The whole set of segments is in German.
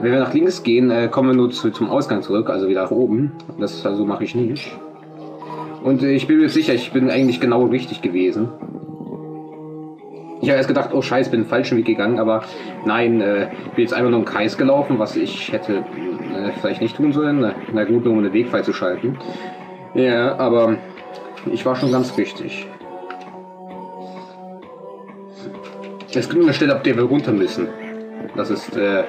Wenn wir nach links gehen, kommen wir nur zum Ausgang zurück, also wieder nach oben. Das also mache ich nicht. Und ich bin mir sicher, ich bin eigentlich genau richtig gewesen. Ich habe erst gedacht, oh Scheiße, bin den falschen Weg gegangen, aber nein, bin jetzt einfach nur im Kreis gelaufen, was ich hätte vielleicht nicht tun sollen. Na gut, nur um den Weg freizuschalten. Ja, aber ich war schon ganz richtig. Es gibt eine Stelle, ab der wir runter müssen. Das ist, er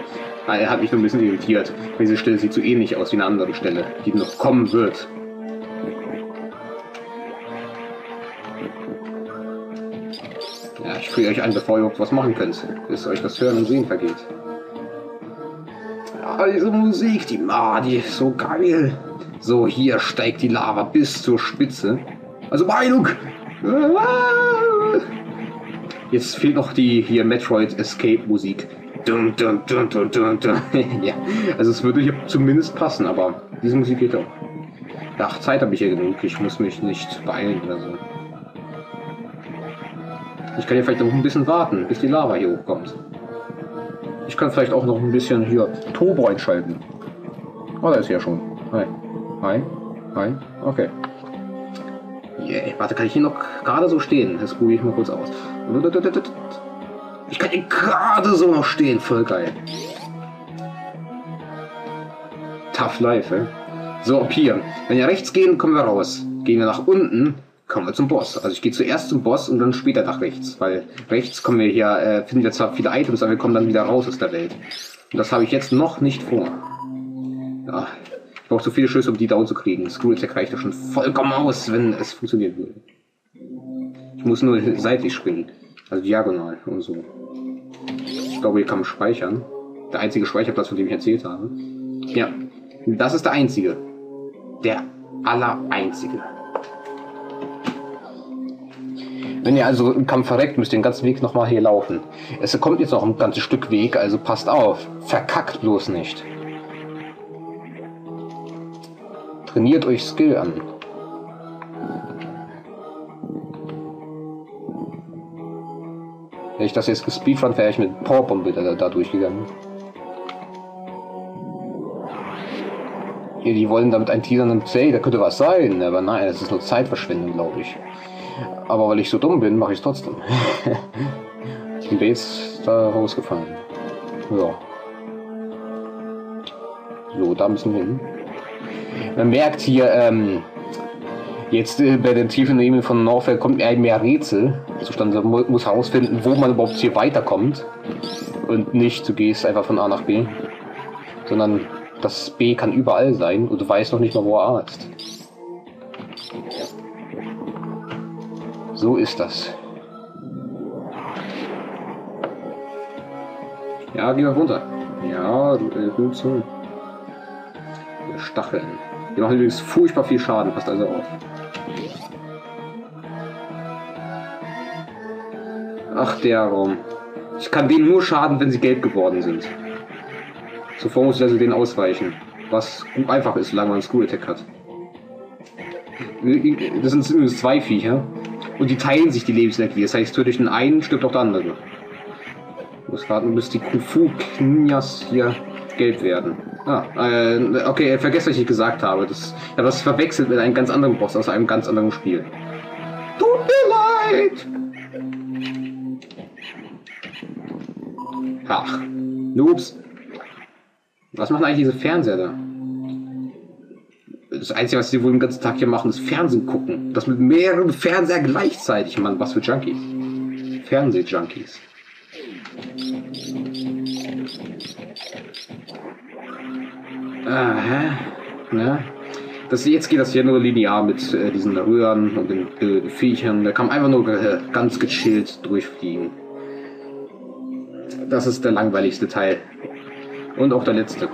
hat mich nur ein bisschen irritiert. Diese Stelle sieht so ähnlich aus wie eine andere Stelle, die noch kommen wird. Ja, ich friere euch ein, bevor ihr überhaupt was machen könnt, bis euch das Hören und Sehen vergeht. Ja, diese Musik, die ist so geil. So, hier steigt die Lava bis zur Spitze. Also Meinung! Jetzt fehlt noch die hier Metroid Escape Musik. Dun, dun, dun, dun, dun, dun. Ja, also es würde hier zumindest passen, aber diese Musik geht auch. Ach, Zeit habe ich hier genug, ich muss mich nicht beeilen oder so. Ich kann ja vielleicht noch ein bisschen warten, bis die Lava hier hochkommt. Ich kann vielleicht auch noch ein bisschen hier Turbo einschalten. Oh, da ist ja schon. Hi. Hi. Hi. Okay. Yeah. Warte, kann ich hier noch gerade so stehen? Das probiere ich mal kurz aus. Ich kann hier gerade so noch stehen. Voll geil. Tough life, ey. So, ab hier. Wenn wir rechts gehen, kommen wir raus. Gehen wir nach unten, kommen wir zum Boss. Also ich gehe zuerst zum Boss und dann später nach rechts. Weil rechts kommen wir hier, finden wir zwar viele Items, aber wir kommen dann wieder raus aus der Welt. Und das habe ich jetzt noch nicht vor. Ja. Ich brauche so viele Schüsse, um die down zu kriegen. Screw Attack reicht doch schon vollkommen aus, wenn es funktionieren würde. Ich muss nur seitlich springen. Also diagonal und so. Ich glaube, hier kann man speichern. Der einzige Speicherplatz, von dem ich erzählt habe. Ja, das ist der einzige. Der allereinzige. Wenn ihr also im Kampf verreckt, müsst ihr den ganzen Weg nochmal hier laufen. Es kommt jetzt noch ein ganzes Stück Weg, also passt auf. Verkackt bloß nicht. Trainiert euch Skill an. Hätte ich das jetzt gespeedrun, wäre ich mit Powerbombe da durchgegangen. Ja, die wollen damit einen Teaser und hey, da könnte was sein, aber nein, das ist nur Zeitverschwendung, glaube ich. Aber weil ich so dumm bin, mache ich es trotzdem. Ich bin jetzt da rausgefallen. Ja. So, da müssen wir hin. Man merkt hier, jetzt bei den tiefen Nebeln von Norfair kommt eher mehr Rätsel. Also man muss herausfinden, wo man überhaupt hier weiterkommt. Und nicht, du gehst einfach von A nach B. Sondern das B kann überall sein und du weißt noch nicht mal, wo A ist. So ist das. Ja, geh mal runter. Ja, gut so. Stacheln. Die machen übrigens furchtbar viel Schaden, passt also auf. Ach, der Raum. Ich kann denen nur schaden, wenn sie gelb geworden sind. Zuvor muss ich also denen ausweichen. Was gut einfach ist, solange man einen Screw Attack hat. Das sind übrigens zwei Viecher. Und die teilen sich die Lebensenergie. Das heißt, töte ich den einen, stirbt auch der andere. Ich muss warten, bis die Kung-Fu-Knias hier gelb werden. Ah, okay, vergesst, was ich gesagt habe. Ich habe das verwechselt mit einem ganz anderen Boss aus einem ganz anderen Spiel. Tut mir leid! Ach, Noobs. Was machen eigentlich diese Fernseher da? Das Einzige, was sie wohl den ganzen Tag hier machen, ist Fernsehen gucken. Das mit mehreren Fernseher gleichzeitig. Mann, was für Junkies. Fernseh-Junkies. Aha, ne? Jetzt geht das hier nur linear mit diesen Röhren und den Viechern. Da kann man einfach nur ganz gechillt durchfliegen. Das ist der langweiligste Teil. Und auch der letzte.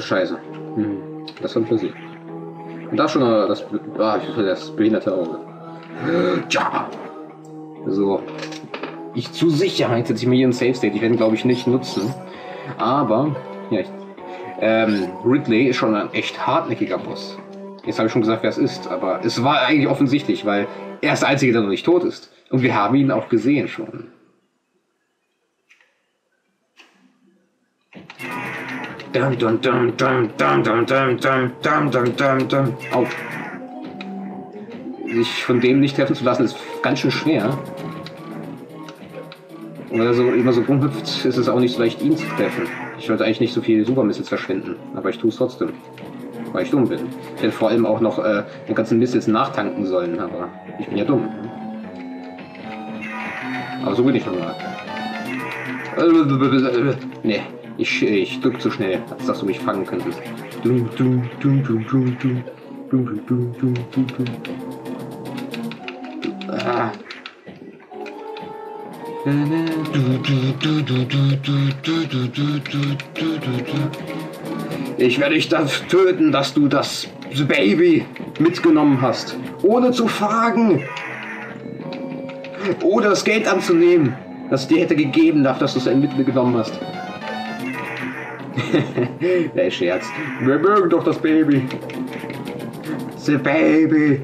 Scheiße. Das haben wir gesehen. Und da schon das behinderte Auge. Ja. So. Ich zur Sicherheit setze ich mir hier einen Safe State. Ich werde ihn, glaube ich, nicht nutzen. Aber, ja, Ridley ist schon ein echt hartnäckiger Boss. Jetzt habe ich schon gesagt, wer es ist, aber es war eigentlich offensichtlich, weil er ist der Einzige, der noch nicht tot ist. Und wir haben ihn auch gesehen schon. Dum dum dum dum dum dum dum dum dum dum dum dum. Au. Sich von dem nicht treffen zu lassen, ist ganz schön schwer. Und wenn er so immer so rumhüpft, ist es auch nicht so leicht, ihn zu treffen. Ich wollte eigentlich nicht so viele Supermissiles verschwenden, aber ich tue es trotzdem, weil ich dumm bin. Ich hätte vor allem auch noch den ganzen Missiles nachtanken sollen, aber ich bin ja dumm. Aber so bin ich normal. Nee, ich drück zu schnell, als dass du mich fangen könntest. Ah. Ich werde dich dafür töten, dass du das Baby mitgenommen hast, ohne zu fragen oder das Geld anzunehmen, das dir hätte gegeben, dafür, dass du es mitgenommen hast. Der Scherz. Wir mögen doch das Baby. The Baby.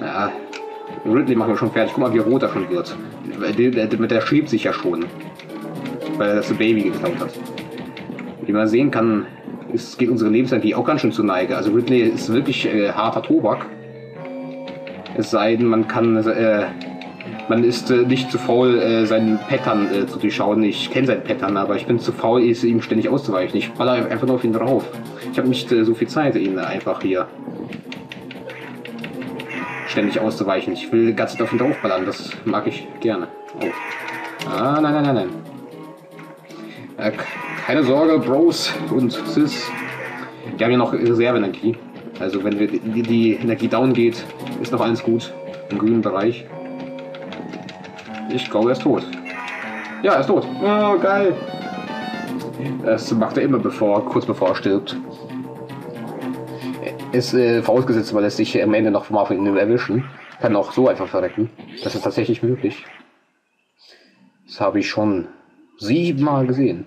Ja, Ridley machen wir schon fertig. Guck mal, wie rot er schon wird. Der schiebt sich ja schon, weil er das Baby geklaut hat. Wie man sehen kann, geht unsere Lebensenergie auch ganz schön zur Neige. Also Ridley ist wirklich harter Tobak. Es sei denn, man ist nicht zu faul, seinen Pattern zu durchschauen. Ich kenne seinen Pattern, aber ich bin zu faul, ihm ständig auszuweichen. Ich baller einfach nur auf ihn drauf. Ich habe nicht so viel Zeit, ihn einfach hier ständig auszuweichen. Ich will die ganze Zeit auf ihn draufballern, das mag ich gerne. Oh. Ah, nein, nein, nein, nein. Keine Sorge, Bros und Sis. Die haben ja noch Reserveenergie. Also wenn die Energie down geht, ist noch alles gut. Im grünen Bereich. Ich glaube, er ist tot. Ja, er ist tot. Oh, geil. Das macht er immer, kurz bevor er stirbt. Ist vorausgesetzt, weil er sich am Ende noch mal von ihm erwischen. Kann auch so einfach verrecken. Das ist tatsächlich möglich. Das habe ich schon 7-mal gesehen.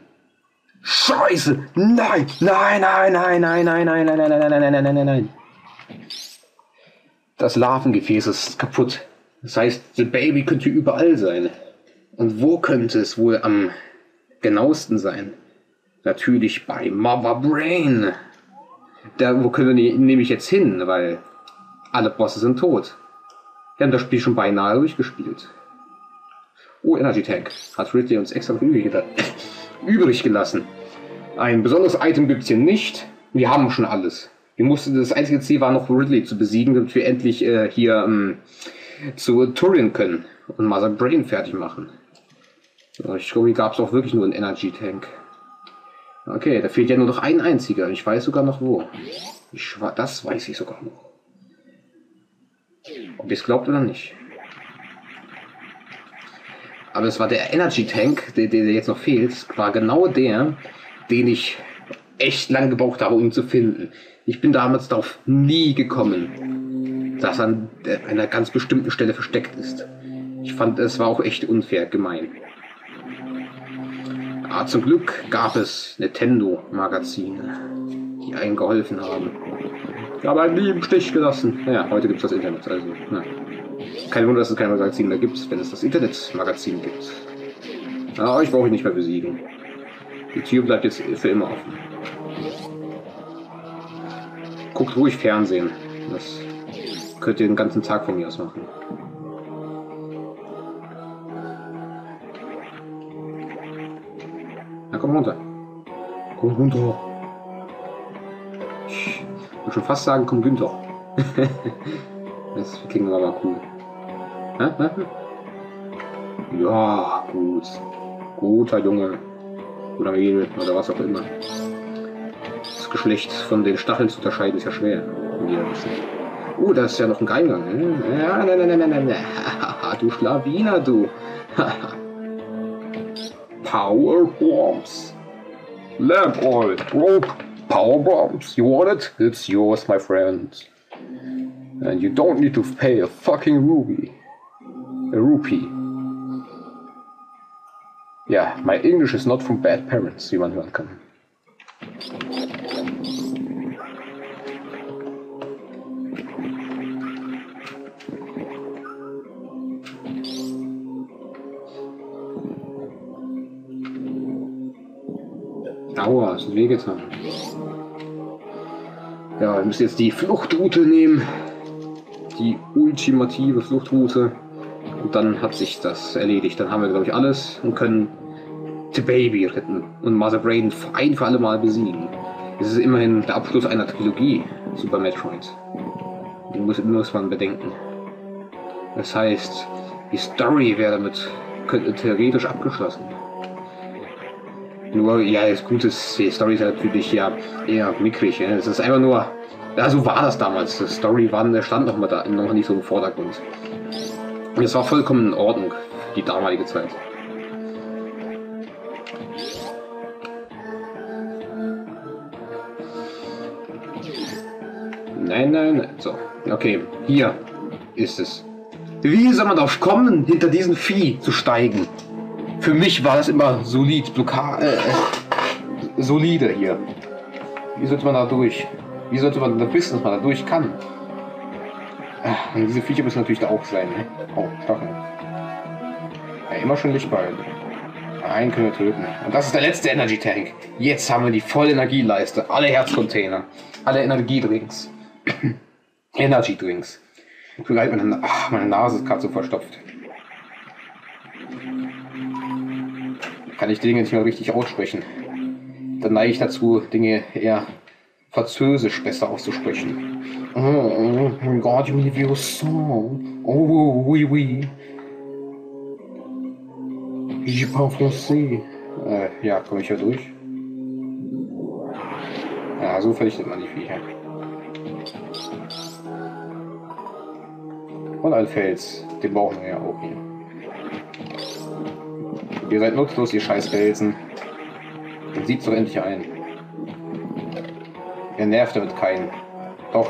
Scheiße! Nein! Nein, nein, nein, nein, nein, nein, nein, nein, nein, nein, nein, nein, nein, nein. Das Larvengefäß ist kaputt. Das heißt, The Baby könnte überall sein. Und wo könnte es wohl am genauesten sein? Natürlich bei Mother Brain. Da, wo können wir nämlich jetzt hin, weil alle Bosse sind tot. Wir haben das Spiel schon beinahe durchgespielt. Oh, Energy Tank. Hat Ridley uns extra übrig gelassen. Ein besonderes Item gibt es hier nicht. Wir haben schon alles. Wir mussten, das einzige Ziel war noch Ridley zu besiegen, damit wir endlich hier zu Turin können und Mother Brain fertig machen. So, ich glaube, hier gab es auch wirklich nur einen Energy Tank. Okay, da fehlt ja nur noch ein einziger. Ich weiß sogar noch wo. Das weiß ich sogar noch. Ob ihr es glaubt oder nicht. Aber es war der Energy Tank, der jetzt noch fehlt, war genau der, den ich echt lange gebraucht habe, um ihn zu finden. Ich bin damals darauf nie gekommen, dass er an einer ganz bestimmten Stelle versteckt ist. Ich fand, es war auch echt unfair gemein. Ah, zum Glück gab es Nintendo-Magazine, die einen geholfen haben. Ich habe einen lieben Stich gelassen. Naja, heute gibt es das Internet, also. Na. Kein Wunder, dass es kein Magazin mehr gibt, wenn es das Internet-Magazin gibt. Aber euch brauche ich nicht mehr besiegen. Die Tür bleibt jetzt für immer offen. Guckt ruhig Fernsehen. Das könnt ihr den ganzen Tag von mir aus machen. Na, komm runter. Komm runter. Ich würde schon fast sagen, komm Günther. Das klingt aber cool. Ja, gut. Guter Junge. Oder Mädel. Oder was auch immer. Das Geschlecht von den Stacheln zu unterscheiden ist ja schwer. Oh, da ist ja noch ein Geheimgang. Ja, nein, nein, nein, nein, nein. Du Schlawiner, du. Powerbombs. Lamp oil, rope, powerbombs. You want it? It's yours, my friend. And you don't need to pay a fucking rupee. Ja, my English is not from bad parents, wie man hören kann. Aua, ist wehgetan. Ja, wir müssen jetzt die Fluchtroute nehmen. Die ultimative Fluchtroute. Und dann hat sich das erledigt. Dann haben wir, glaube ich, alles und können The Baby retten und Mother Brain ein für alle Mal besiegen. Es ist immerhin der Abschluss einer Trilogie, Super Metroid. Den muss man bedenken. Das heißt, die Story wäre damit theoretisch abgeschlossen. Nur, ja, das Gute ist, die Story ist natürlich ja eher mickrig. Ja. Es ist einfach nur, ja, so war das damals. Die Story stand noch mal da, noch nicht so im Vordergrund. Und es war vollkommen in Ordnung, die damalige Zeit. Nein, nein, nein. So, okay, hier ist es. Wie soll man darauf kommen, hinter diesen Vieh zu steigen? Für mich war das immer solid, solide hier. Wie sollte man da durch? Wie sollte man da wissen, dass man da durch kann? Ach, und diese Viecher müssen natürlich da auch sein. Ne? Oh, Stacheln. Ja, immer schon Lichtballen. Einen können wir töten. Und das ist der letzte Energy Tank. Jetzt haben wir die volle Energieleiste. Alle Herzcontainer. Alle Energiedrinks. Energy Drinks. Tut mir leid, meine Nase ist gerade so verstopft. Kann ich Dinge nicht mehr richtig aussprechen. Dann neige ich dazu, Dinge eher französisch besser auszusprechen. Oh mein Gott, you leave your soul. Oh, oui, oui. Je parle français. Ja, komme ich ja durch. Ja, so vernichtet man die Viecher. Und ein Fels. Den brauchen wir ja auch hier. Ihr seid nutzlos, ihr scheiß Felsen. Dann sieht's doch endlich ein. Ihr nervt damit keinen. Doch,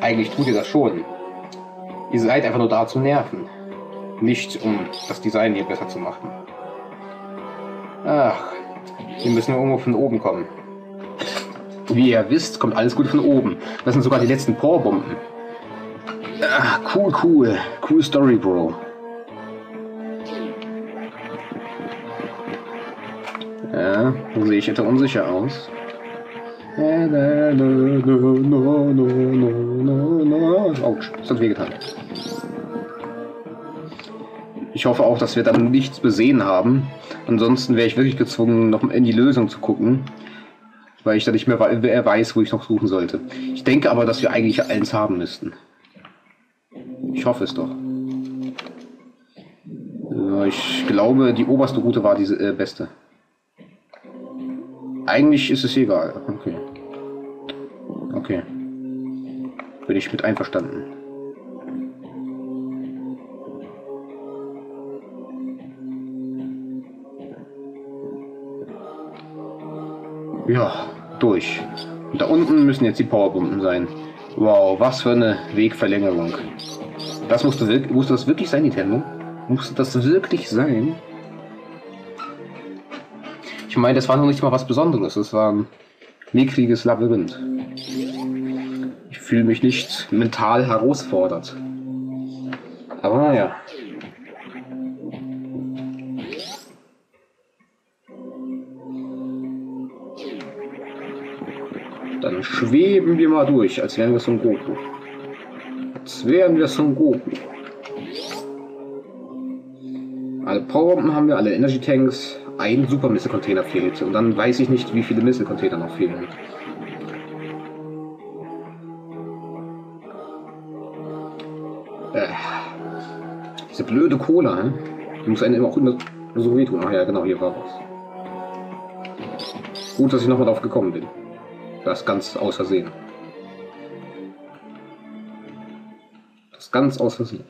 eigentlich tut ihr das schon. Ihr seid einfach nur da zu nerven. Nicht, um das Design hier besser zu machen. Ach, wir müssen irgendwo von oben kommen. Wie ihr wisst, kommt alles gut von oben. Das sind sogar die letzten Powerbomben. Ach, cool, cool. Cool Story, Bro. Ja, so sehe ich etwa unsicher aus. Autsch, das hat wehgetan. Ich hoffe auch, dass wir dann nichts besehen haben. Ansonsten wäre ich wirklich gezwungen, noch in die Lösung zu gucken. Weil ich da nicht mehr weiß, wo ich noch suchen sollte. Ich denke aber, dass wir eigentlich eins haben müssten. Ich hoffe es doch. Ich glaube, die oberste Route war diese beste. Eigentlich ist es egal. Okay. Okay. Bin ich mit einverstanden. Ja, durch. Und da unten müssen jetzt die Powerbomben sein. Wow, was für eine Wegverlängerung. Das musste das wirklich sein, Nintendo? Musste das wirklich sein? Ich meine, das war noch nicht mal was Besonderes. Das war ein mickriges Labyrinth. Ich fühle mich nicht mental herausfordert. Aber naja. Dann schweben wir mal durch, als wären wir Son Goku. Als wären wir Son Goku. Alle Powerbomben haben wir, alle Energy Tanks. Ein Super Missile-Container fehlt und dann weiß ich nicht, wie viele Missile-Container noch fehlen. Diese blöde Cola, hm? Die muss einem auch immer so wehtun. Ach ja, genau, hier war was. Gut, dass ich nochmal drauf gekommen bin. Das ganz aus Versehen. Das ganz aus Versehen.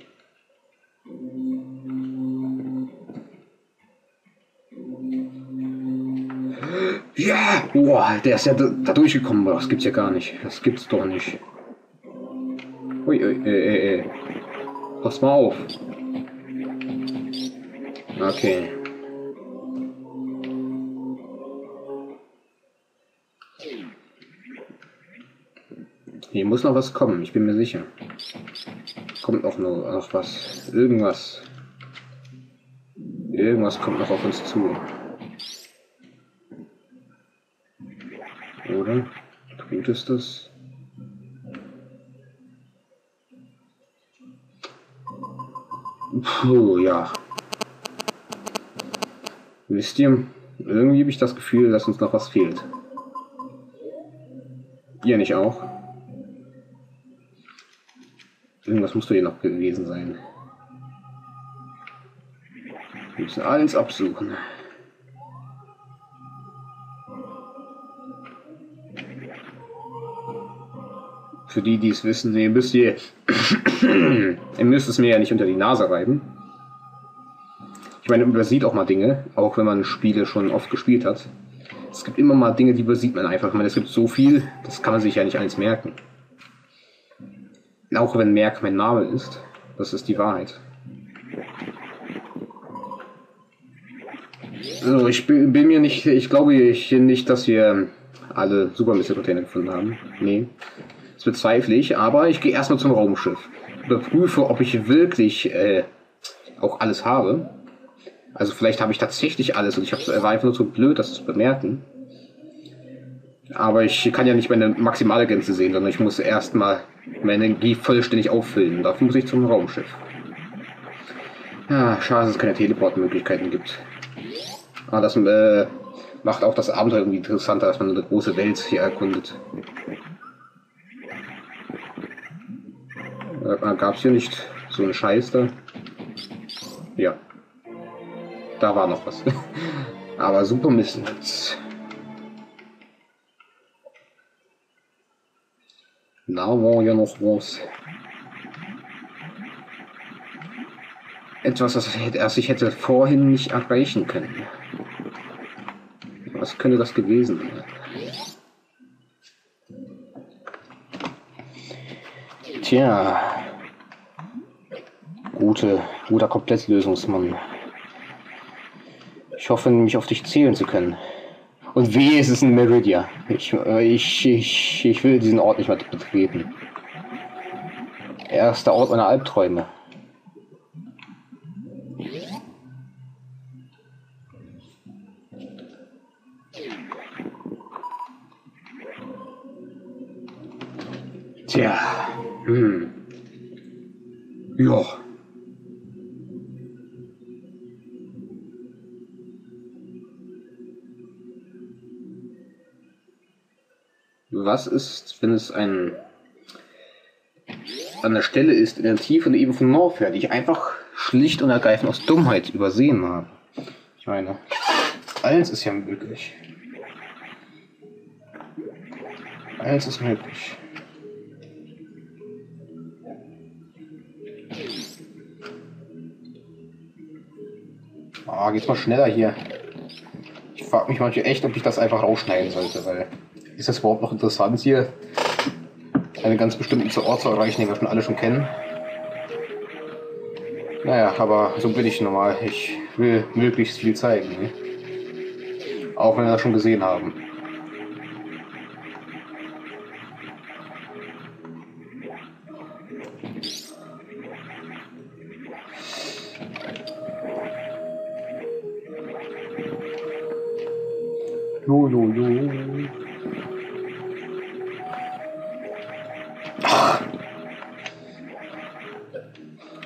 Ja! Boah, der ist ja da durchgekommen. Das gibt's ja gar nicht. Das gibt's doch nicht. Ui, pass mal auf. Okay. Hier muss noch was kommen, ich bin mir sicher. Kommt auch noch was. Irgendwas. Irgendwas kommt noch auf uns zu. Oder? Tut es das? Puh, ja. Wisst ihr? Irgendwie habe ich das Gefühl, dass uns noch was fehlt. Ihr nicht auch? Irgendwas muss doch hier noch gewesen sein. Wir müssen alles absuchen. Für die, die es wissen, ihr müsst es mir ja nicht unter die Nase reiben. Ich meine, man übersieht auch mal Dinge, auch wenn man Spiele schon oft gespielt hat. Es gibt immer mal Dinge, die übersieht man einfach. Ich meine, es gibt so viel, das kann man sich ja nicht alles merken. Auch wenn Merk mein Name ist, das ist die Wahrheit. Also ich bin mir nicht, ich glaube hier nicht, dass wir alle Super Metroid-Container gefunden haben. Nee, das bezweifle ich, aber ich gehe erstmal zum Raumschiff. Überprüfe, ob ich wirklich auch alles habe. Also vielleicht habe ich tatsächlich alles und war einfach nur so blöd, das zu bemerken. Aber ich kann ja nicht meine maximale Grenze sehen, sondern ich muss erstmal meine Energie vollständig auffüllen. Dafür muss ich zum Raumschiff. Ja, schade, dass es keine Teleportmöglichkeiten gibt. Aber das macht auch das Abenteuer irgendwie interessanter, dass man eine große Welt hier erkundet. Gab es hier nicht so einen Scheiß da? Ja. Da war noch was. Aber super Mist. Da war ja noch was. Etwas, das ich hätte vorhin nicht erreichen können. Was könnte das gewesen sein? Tja. Guter Komplettlösungsmann. Ich hoffe, mich auf dich zählen zu können. Und wehe, es ist ein Meridia. Ich will diesen Ort nicht mehr betreten. Er ist der Ort meiner Albträume. Tja. Ja. Was ist, wenn es an der Stelle ist, in der tieferen Ebene von Norfair, die ich einfach schlicht und ergreifend aus Dummheit übersehen habe? Ich meine, alles ist ja möglich. Alles ist möglich. Ah, geht's mal schneller hier. Ich frage mich manchmal echt, ob ich das einfach rausschneiden sollte, weil... Ist das überhaupt noch interessant hier? Einen ganz bestimmten Ort zu erreichen, den wir schon alle schon kennen. Naja, aber so bin ich normal. Ich will möglichst viel zeigen. Ne? Auch wenn wir das schon gesehen haben.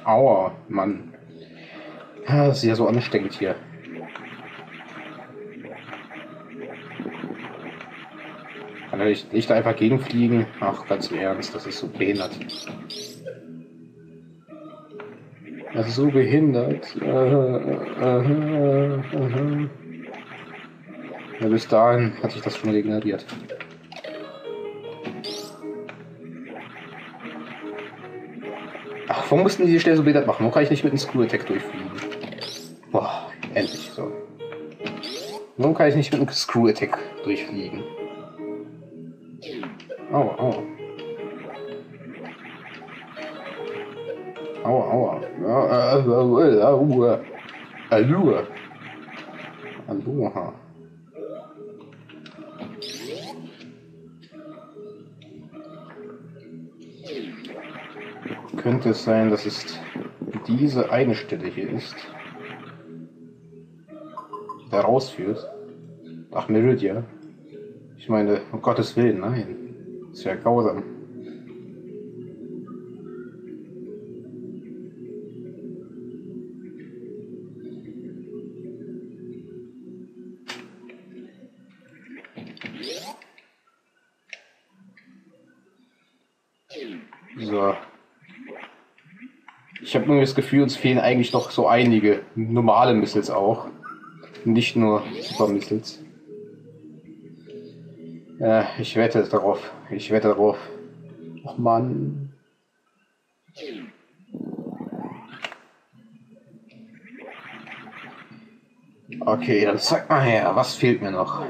Aua, Mann. Das ist ja so ansteckend hier. Kann er nicht einfach gegenfliegen? Ach, ganz im Ernst, das ist so behindert. Das ist so behindert. Ja, bis dahin hat sich das schon regeneriert. Warum mussten die die Stelle so behindert machen? Warum kann ich nicht mit dem Screw Attack durchfliegen? Boah, endlich so. Warum kann ich nicht mit dem Screw Attack durchfliegen? Aua, aua. Aua, aua. Aua, aua. Aua. Könnte es sein, dass es diese eine Stelle hier ist, die da rausführt? Ach, Meridia. Ich meine, um Gottes Willen, nein. Das ist ja grausam. So. Ich habe nur das Gefühl, uns fehlen eigentlich doch so einige normale Missiles auch. Nicht nur Super Missiles. Ich wette darauf. Ich wette darauf. Och Mann. Okay, dann zeig mal her. Was fehlt mir noch?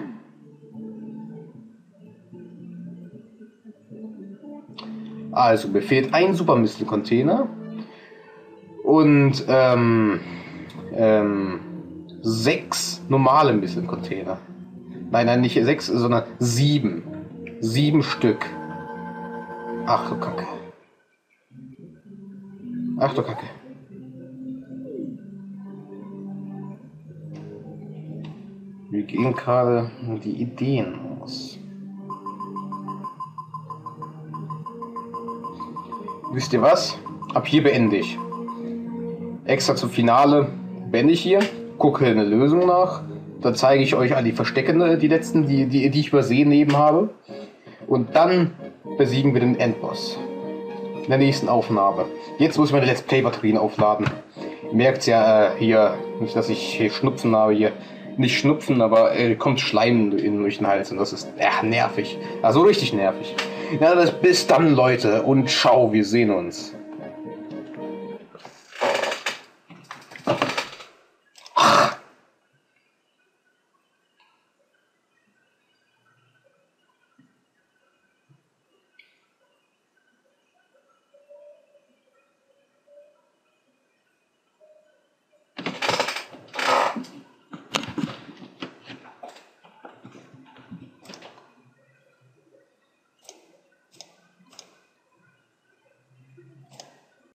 Also, mir fehlt ein Supermissile-Container und 6 normale Missile-Container. Nein, nein, nicht 6, sondern 7. 7 Stück. Ach du Kacke. Ach du Kacke. Wir gehen gerade die Ideen aus. Wisst ihr was? Ab hier beende ich. Extra zum Finale beende ich hier, gucke eine Lösung nach, dann zeige ich euch all die Verstecke, die letzten, die ich übersehen eben habe. Und dann besiegen wir den Endboss. In der nächsten Aufnahme. Jetzt muss ich meine Let's Play-Batterien aufladen. Ihr merkt ja hier, nicht, dass ich hier Schnupfen habe hier. Nicht Schnupfen, aber kommt Schleim durch den Hals und das ist nervig. Also richtig nervig. Ja, bis dann, Leute, und ciao, wir sehen uns.